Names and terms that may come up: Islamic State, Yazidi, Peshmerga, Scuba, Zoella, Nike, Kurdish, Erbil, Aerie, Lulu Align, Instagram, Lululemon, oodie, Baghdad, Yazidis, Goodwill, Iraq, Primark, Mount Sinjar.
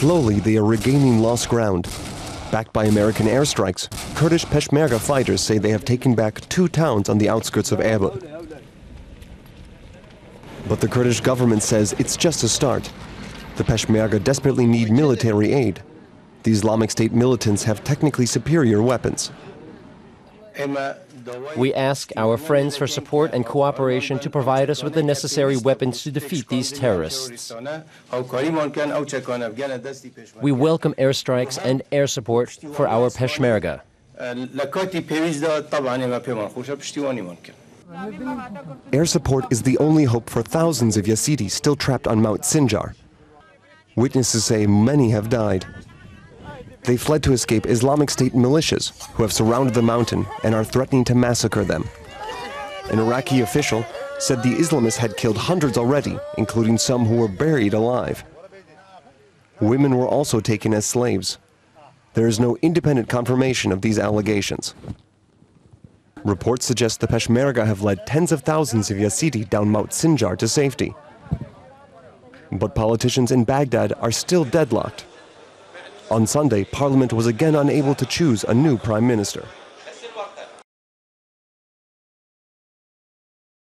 Slowly, they are regaining lost ground. Backed by American airstrikes, Kurdish Peshmerga fighters say they have taken back 2 towns on the outskirts of Erbil. But the Kurdish government says it's just a start. The Peshmerga desperately need military aid. The Islamic State militants have technically superior weapons. We ask our friends for support and cooperation to provide us with the necessary weapons to defeat these terrorists. We welcome airstrikes and air support for our Peshmerga. Air support is the only hope for thousands of Yazidis still trapped on Mount Sinjar. Witnesses say many have died. They fled to escape Islamic State militias who have surrounded the mountain and are threatening to massacre them. An Iraqi official said the Islamists had killed hundreds already, including some who were buried alive. Women were also taken as slaves. There is no independent confirmation of these allegations. Reports suggest the Peshmerga have led tens of thousands of Yazidi down Mount Sinjar to safety. But politicians in Baghdad are still deadlocked. On Sunday, Parliament was again unable to choose a new prime minister.